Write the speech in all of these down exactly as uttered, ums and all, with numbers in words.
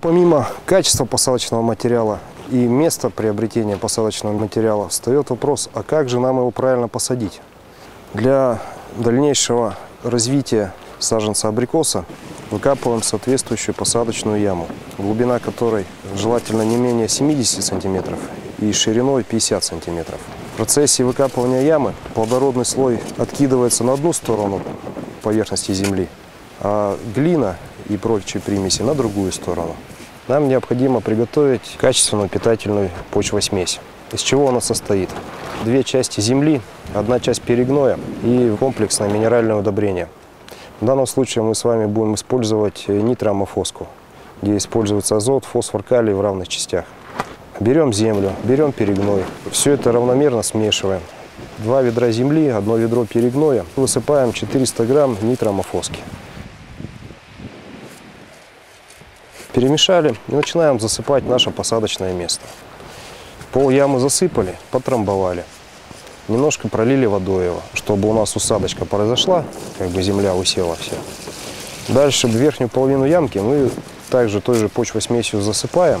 Помимо качества посадочного материала и места приобретения посадочного материала, встает вопрос, а как же нам его правильно посадить? Для дальнейшего развития саженца абрикоса выкапываем соответствующую посадочную яму, глубина которой желательно не менее семидесяти сантиметров и шириной пятидесяти сантиметров. В процессе выкапывания ямы плодородный слой откидывается на одну сторону поверхности земли, а глина и прочие примеси на другую сторону. Нам необходимо приготовить качественную питательную почвосмесь. Из чего она состоит? Две части земли, одна часть перегноя и комплексное минеральное удобрение. В данном случае мы с вами будем использовать нитрамофоску, где используется азот, фосфор, калий в равных частях. Берем землю, берем перегной, все это равномерно смешиваем. Два ведра земли, одно ведро перегноя, высыпаем четыреста грамм нитрамофоски. Перемешали и начинаем засыпать наше посадочное место. Пол ямы засыпали, потрамбовали. Немножко пролили водой его, чтобы у нас усадочка произошла, как бы земля усела вся. Дальше в верхнюю половину ямки мы также той же почвосмесью засыпаем.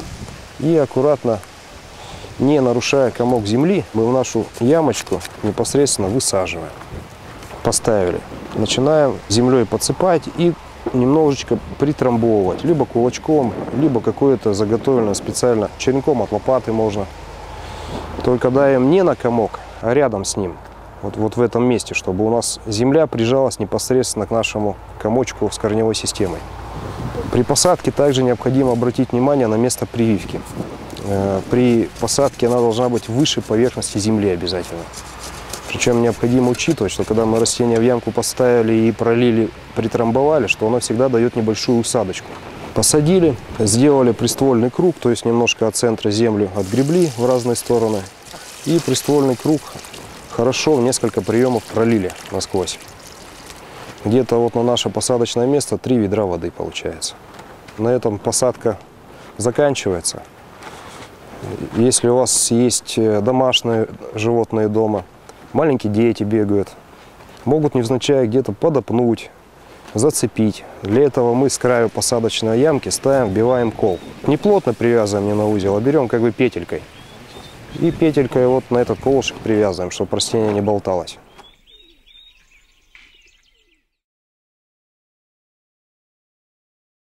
И аккуратно, не нарушая комок земли, мы в нашу ямочку непосредственно высаживаем. Поставили. Начинаем землей подсыпать и немножечко притрамбовывать. Либо кулачком, либо какое-то заготовленное специально. Черенком от лопаты можно. Только даем не на комок, а рядом с ним, вот, вот в этом месте, чтобы у нас земля прижалась непосредственно к нашему комочку с корневой системой. При посадке также необходимо обратить внимание на место прививки. При посадке она должна быть выше поверхности земли обязательно. Причем необходимо учитывать, что когда мы растение в ямку поставили и пролили, притрамбовали, что оно всегда дает небольшую усадочку. Посадили, сделали приствольный круг, то есть немножко от центра землю отгребли в разные стороны. И приствольный круг хорошо в несколько приемов пролили насквозь. Где-то вот на наше посадочное место три ведра воды получается. На этом посадка заканчивается. Если у вас есть домашние животные дома, маленькие дети бегают, могут невзначай где-то подопнуть, зацепить. Для этого мы с краю посадочной ямки ставим, вбиваем кол. Не плотно привязываем, не на узел, а берем как бы петелькой. И петелькой вот на этот колышек привязываем, чтобы растение не болталось.